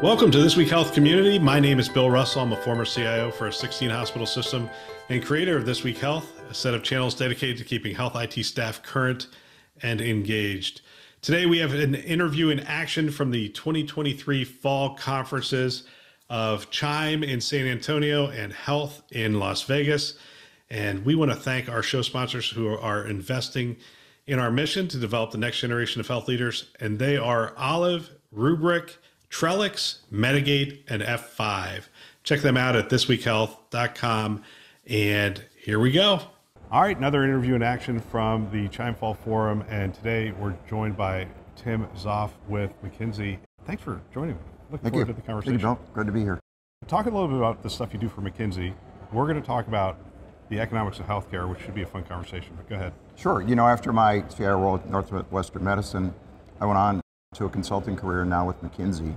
Welcome to This Week Health Community. My name is Bill Russell. I'm a former CIO for a 16-hospital system and creator of This Week Health, a set of channels dedicated to keeping health IT staff current and engaged. Today, we have an interview in action from the 2023 fall conferences of CHIME in San Antonio and Health in Las Vegas. And we want to thank our show sponsors who are investing in our mission to develop the next generation of health leaders. And they are Olive, Rubrik, Trellix, Medigate, and F5. Check them out at thisweekhealth.com. And here we go. All right, another interview in action from the CHIME Fall Forum. And today we're joined by Tim Zoff with McKinsey. Thanks for joining me. Looking forward to the conversation. Thank you, Bill. Good to be here. Talk a little bit about the stuff you do for McKinsey. We're going to talk about the economics of healthcare, which should be a fun conversation, but go ahead. Sure. You know, after my CIO role at Northwestern Medicine, I went on to a consulting career now with McKinsey.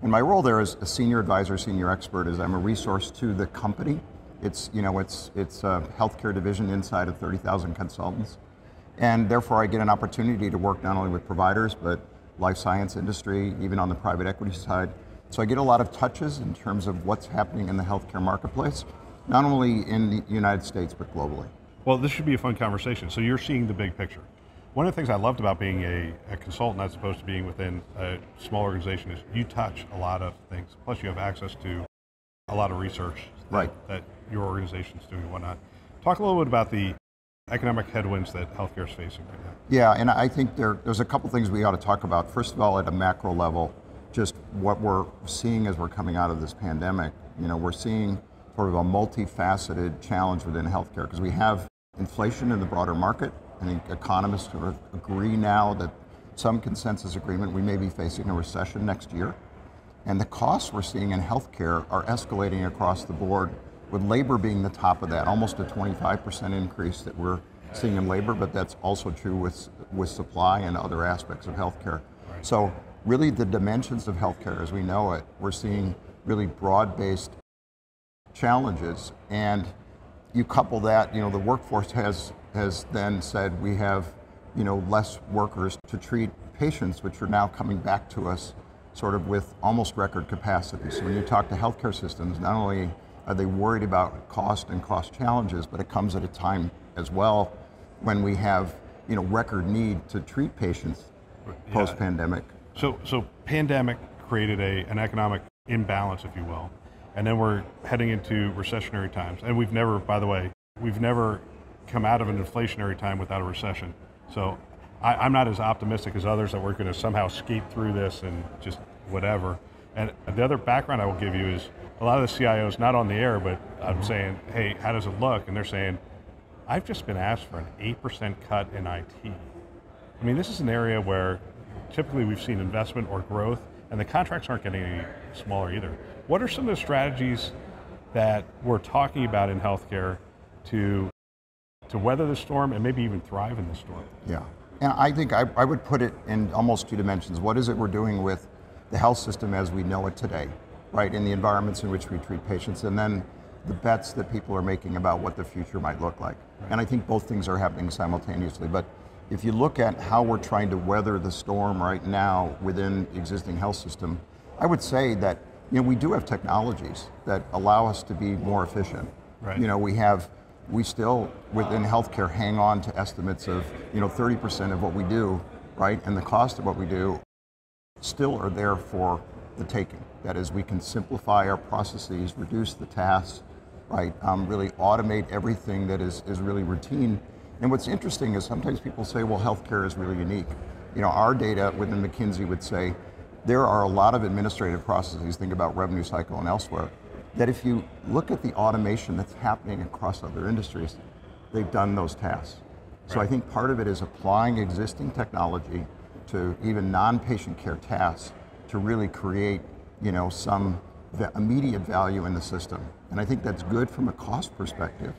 And my role there as a senior advisor, senior expert, is I'm a resource to the company. It's, you know, it's a healthcare division inside of 30,000 consultants. And therefore I get an opportunity to work not only with providers, but life science industry, even on the private equity side. So I get a lot of touches in terms of what's happening in the healthcare marketplace, not only in the United States, but globally. Well, this should be a fun conversation. So you're seeing the big picture. One of the things I loved about being a consultant as opposed to being within a small organization is you touch a lot of things. Plus you have access to a lot of research that your organization's doing and whatnot. Talk a little bit about the economic headwinds that healthcare is facing right now. Yeah, and I think there's a couple things we ought to talk about. First of all, at a macro level, just what we're seeing as we're coming out of this pandemic. You know, we're seeing sort of a multifaceted challenge within healthcare because we have inflation in the broader market. I think economists sort of agree now that some consensus agreement we may be facing a recession next year. And the costs we're seeing in healthcare are escalating across the board, with labor being the top of that, almost a 25% increase that we're seeing in labor, but that's also true with supply and other aspects of healthcare. Right. So really the dimensions of healthcare as we know it, we're seeing really broad-based challenges. And you couple that, you know, the workforce has then said we have, you know, less workers to treat patients, which are now coming back to us sort of with almost record capacity. So when you talk to healthcare systems, not only are they worried about cost and cost challenges, but it comes at a time as well when we have, you know, record need to treat patients post-pandemic. So pandemic created an economic imbalance, if you will, and then we're heading into recessionary times. And we've never, by the way, come out of an inflationary time without a recession. So I'm not as optimistic as others that we're going to somehow skate through this and just whatever. And the other background I will give you is a lot of the CIOs, not on the air, but I'm saying, hey, how does it look? And they're saying, I've just been asked for an 8% cut in IT. I mean, this is an area where typically we've seen investment or growth, and the contracts aren't getting any smaller either. What are some of the strategies that we're talking about in healthcare to weather the storm and maybe even thrive in the storm? Yeah, and I think I would put it in almost two dimensions. What is it we're doing with the health system as we know it today, right? In the environments in which we treat patients, and then the bets that people are making about what the future might look like. Right. And I think both things are happening simultaneously, but if you look at how we're trying to weather the storm right now within the existing health system, I would say that, you know, we do have technologies that allow us to be more efficient. Right. You know, we still, within healthcare, hang on to estimates of, you know, 30% of what we do, right? And the cost of what we do still are there for the taking. That is, we can simplify our processes, reduce the tasks, right? Really automate everything that is really routine. And what's interesting is sometimes people say, well, healthcare is really unique. You know, our data within McKinsey would say there are a lot of administrative processes, think about revenue cycle and elsewhere, that if you look at the automation that's happening across other industries, they've done those tasks. Right. So I think part of it is applying existing technology to even non-patient care tasks to really create, you know, some immediate value in the system. And I think that's good from a cost perspective,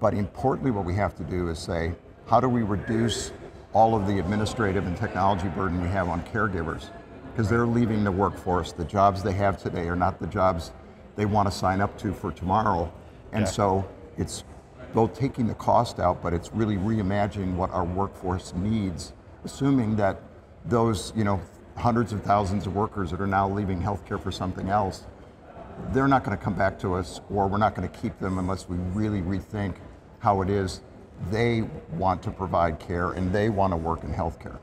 but importantly what we have to do is say, how do we reduce all of the administrative and technology burden we have on caregivers? Because they're leaving the workforce. The jobs they have today are not the jobs they want to sign up to for tomorrow. And so it's both taking the cost out, but it's really reimagining what our workforce needs, assuming that those, you know, hundreds of thousands of workers that are now leaving healthcare for something else, they're not going to come back to us, or we're not going to keep them unless we really rethink how it is they want to provide care and they want to work in healthcare.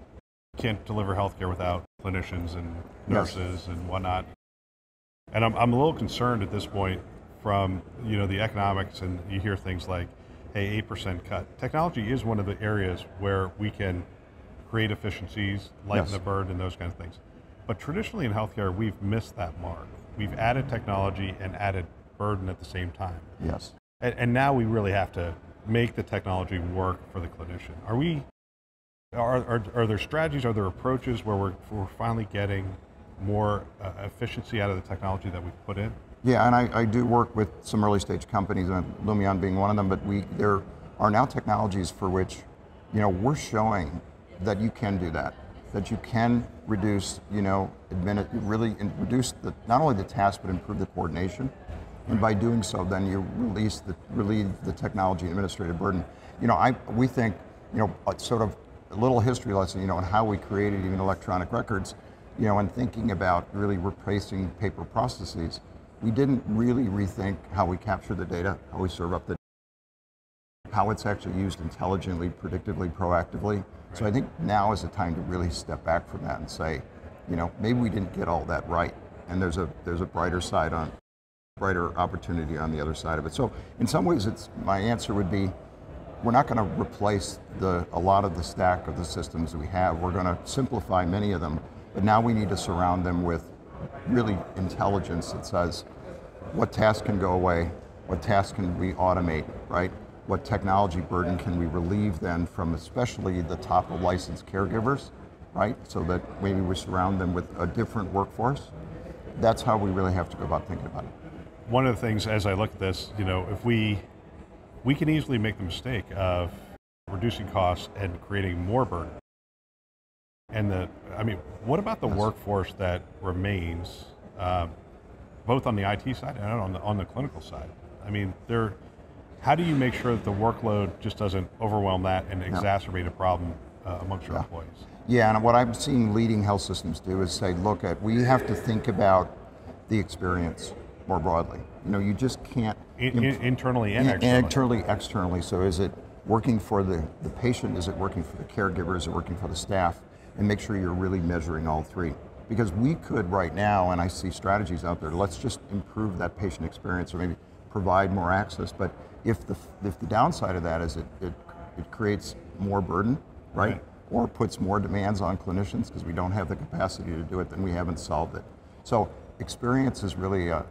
You can't deliver healthcare without clinicians and nurses and whatnot. And I'm a little concerned at this point from, you know, the economics, and you hear things like, hey, 8% cut. Technology is one of the areas where we can create efficiencies, lighten the burden, and those kind of things. But traditionally in healthcare, we've missed that mark. We've added technology and added burden at the same time. Yes. And now we really have to make the technology work for the clinician. Are there strategies, are there approaches where we're finally getting more efficiency out of the technology that we've put in? Yeah, and I do work with some early stage companies, and Lumion being one of them, but there are now technologies for which, you know, we're showing that you can do that, that you can reduce, you know, really reduce the, not only the task, but improve the coordination. And by doing so, then you relieve the technology administrative burden. You know, we think, you know, sort of a little history lesson, you know, on how we created even electronic records, you know, and thinking about really replacing paper processes, we didn't really rethink how we capture the data, how we serve up the data, how it's actually used intelligently, predictively, proactively. Right. So I think now is the time to really step back from that and say, you know, maybe we didn't get all that right, and there's a brighter side on it. Brighter opportunity on the other side of it. So in some ways, it's, my answer would be, we're not going to replace a lot of the stack of the systems we have. We're going to simplify many of them, but now we need to surround them with really intelligence that says, what tasks can go away? What tasks can we automate, right? What technology burden can we relieve then from especially the top of licensed caregivers, right? So that maybe we surround them with a different workforce. That's how we really have to go about thinking about it. One of the things as I look at this, you know, if we can easily make the mistake of reducing costs and creating more burden. And I mean, what about the workforce that remains, both on the IT side and on the clinical side? I mean, how do you make sure that the workload just doesn't overwhelm that and exacerbate a problem amongst your employees? Yeah, and what I've seen leading health systems do is say, look, we have to think about the experience more broadly. You know, you just can't... Internally and externally. Internally, externally. So is it working for the patient? Is it working for the caregiver? Is it working for the staff? And make sure you're really measuring all three. Because we could right now, and I see strategies out there, let's just improve that patient experience or maybe provide more access. But if the downside of that is it creates more burden, right? Or puts more demands on clinicians because we don't have the capacity to do it, then we haven't solved it. So experience is really a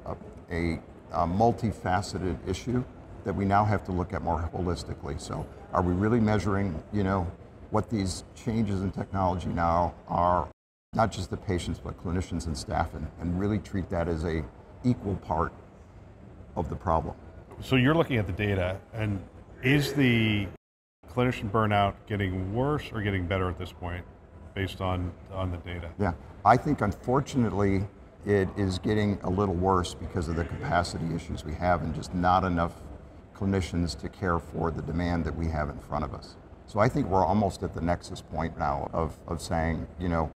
multifaceted issue that we now have to look at more holistically. So are we really measuring, you know, what these changes in technology now are, not just the patients, but clinicians and staff, and really treat that as an equal part of the problem. So you're looking at the data, and is the clinician burnout getting worse or getting better at this point based on the data? Yeah, I think unfortunately, it is getting a little worse because of the capacity issues we have and just not enough clinicians to care for the demand that we have in front of us. So I think we're almost at the nexus point now of saying, you know,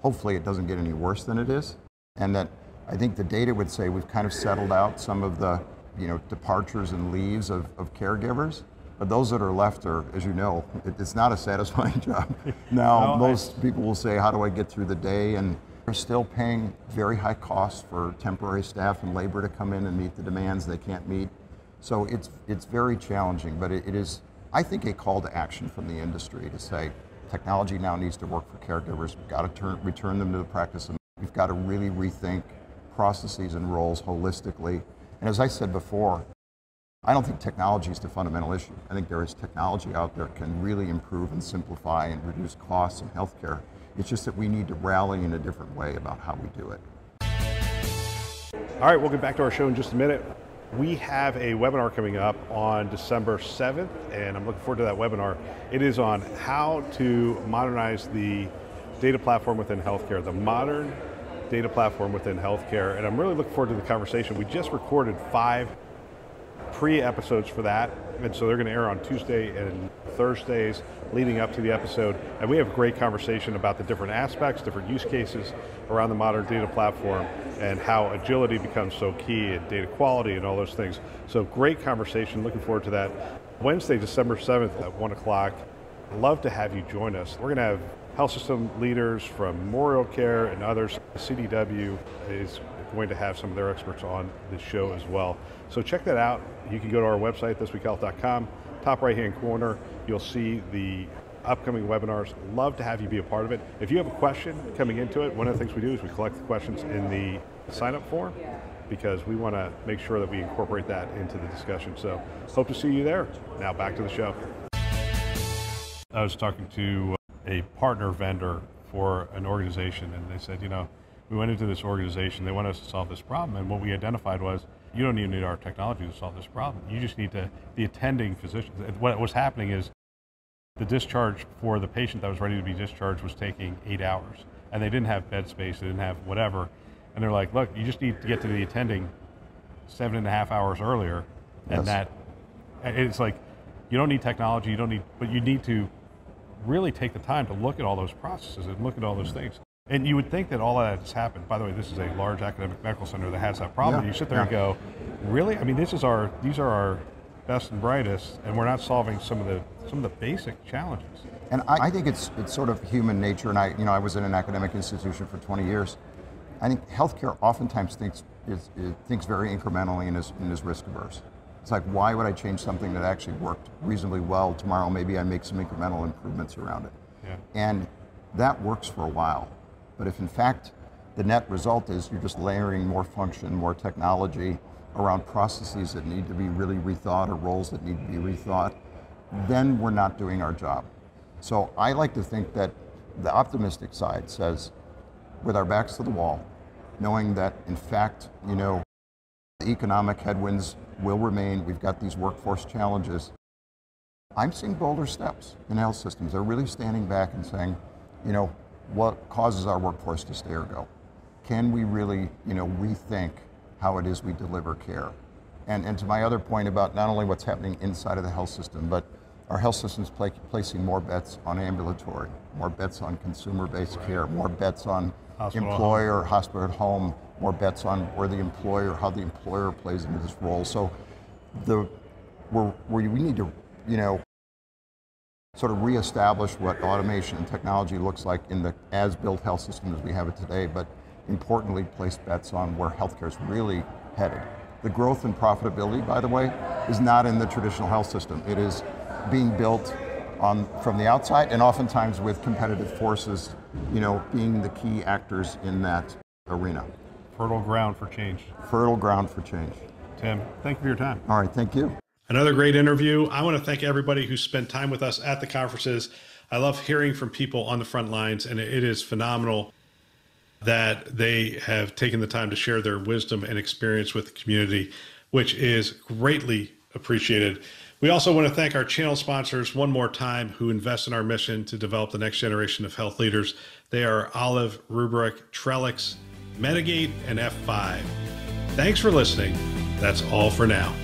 hopefully it doesn't get any worse than it is. And that I think the data would say we've kind of settled out some of the, you know, departures and leaves of caregivers. But those that are left are, as you know, it's not a satisfying job. Now, most people will say, how do I get through the day? And we're still paying very high costs for temporary staff and labor to come in and meet the demands they can't meet. So it's very challenging, but it is, I think, a call to action from the industry to say, technology now needs to work for caregivers. We've got to return them to the practice. We've got to really rethink processes and roles holistically. And as I said before, I don't think technology is the fundamental issue. I think there is technology out there that can really improve and simplify and reduce costs in healthcare. It's just that we need to rally in a different way about how we do it. All right, we'll get back to our show in just a minute. We have a webinar coming up on December 7th, and I'm looking forward to that webinar. It is on how to modernize the data platform within healthcare, the modern data platform within healthcare, and I'm really looking forward to the conversation. We just recorded 5 pre-episodes for that, and so they're going to air on Tuesday and Thursdays leading up to the episode, and we have a great conversation about the different aspects, different use cases around the modern data platform and how agility becomes so key and data quality and all those things. So great conversation, looking forward to that. Wednesday, December 7th at 1 o'clock. Love to have you join us. We're going to have health system leaders from Memorial Care and others. CDW is going to have some of their experts on the show as well. So check that out. You can go to our website, thisweekhealth.com. Top right-hand corner, you'll see the upcoming webinars. Love to have you be a part of it. If you have a question coming into it, one of the things we do is we collect the questions in the sign-up form because we want to make sure that we incorporate that into the discussion. So hope to see you there. Now back to the show. I was talking to a partner vendor for an organization, and they said, you know, we went into this organization, they want us to solve this problem, and what we identified was, you don't even need our technology to solve this problem. You just need to, the attending physician. What was happening is the discharge for the patient that was ready to be discharged was taking 8 hours, and they didn't have bed space, they didn't have whatever, and they're like, look, you just need to get to the attending 7.5 hours earlier, and yes. That, it's like, you don't need technology, you don't need, but you need to really take the time to look at all those processes and look at all those things. And you would think that all of that's happened. By the way, this is a large academic medical center that has that problem. Yeah. You sit there and go, really? I mean, this is our, these are our best and brightest, and we're not solving some of the basic challenges. And I think it's sort of human nature, and I was in an academic institution for 20 years. I think healthcare oftentimes thinks very incrementally and is risk averse. It's like, why would I change something that actually worked reasonably well tomorrow? Maybe I make some incremental improvements around it. Yeah. And that works for a while. But if in fact the net result is you're just layering more function, more technology around processes that need to be really rethought or roles that need to be rethought, then we're not doing our job. So I like to think that the optimistic side says, with our backs to the wall, knowing that in fact, you know, the economic headwinds will remain, we've got these workforce challenges. I'm seeing bolder steps in health systems. They're really standing back and saying, you know, what causes our workforce to stay or go? Can we really, you know, rethink how it is we deliver care? And to my other point about not only what's happening inside of the health system, but our health systems placing more bets on ambulatory, more bets on consumer-based care, more bets on employer, hospital at home, more bets on where the employer, how the employer plays into this role. So we need to, you know, sort of reestablish what automation and technology looks like in the as-built health system as we have it today, but importantly, place bets on where healthcare is really headed. The growth and profitability, by the way, is not in the traditional health system. It is being built on from the outside, and oftentimes with competitive forces, you know, being the key actors in that arena. Fertile ground for change. Fertile ground for change. Tim, thank you for your time. All right, thank you. Another great interview. I want to thank everybody who spent time with us at the conferences. I love hearing from people on the front lines, and it is phenomenal that they have taken the time to share their wisdom and experience with the community, which is greatly appreciated. We also want to thank our channel sponsors one more time who invest in our mission to develop the next generation of health leaders. They are Olive, Rubrik, Trellix, Medigate, and F5. Thanks for listening. That's all for now.